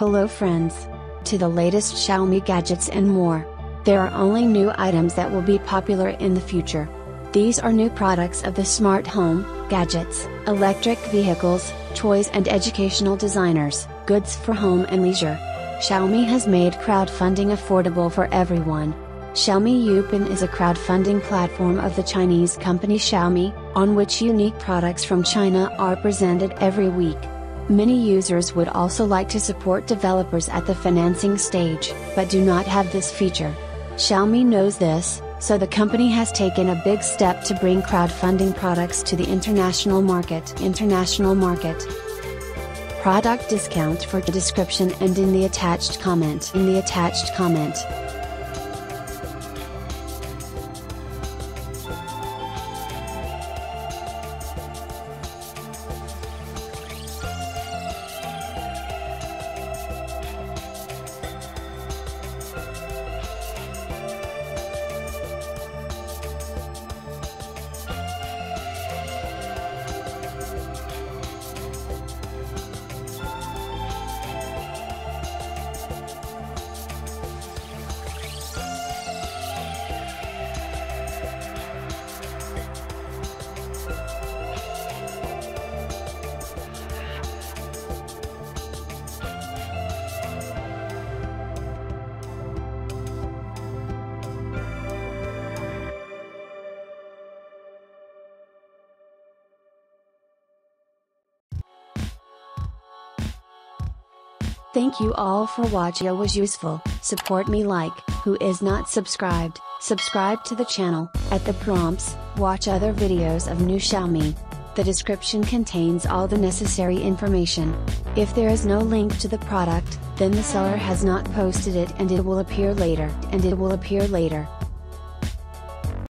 Hello friends! To the latest Xiaomi gadgets and more. There are only new items that will be popular in the future. These are new products of the smart home, gadgets, electric vehicles, toys and educational designers, goods for home and leisure. Xiaomi has made crowdfunding affordable for everyone. Xiaomi Youpin is a crowdfunding platform of the Chinese company Xiaomi, on which unique products from China are presented every week. Many users would also like to support developers at the financing stage, but do not have this feature. Xiaomi knows this, so the company has taken a big step to bring crowdfunding products to the international market. Product discount for the description and in the attached comment. Thank you all for watching. It was useful. Support me like, who is not subscribed, subscribe to the channel, at the prompts, watch other videos of new Xiaomi. The description contains all the necessary information. If there is no link to the product, then the seller has not posted it and it will appear later.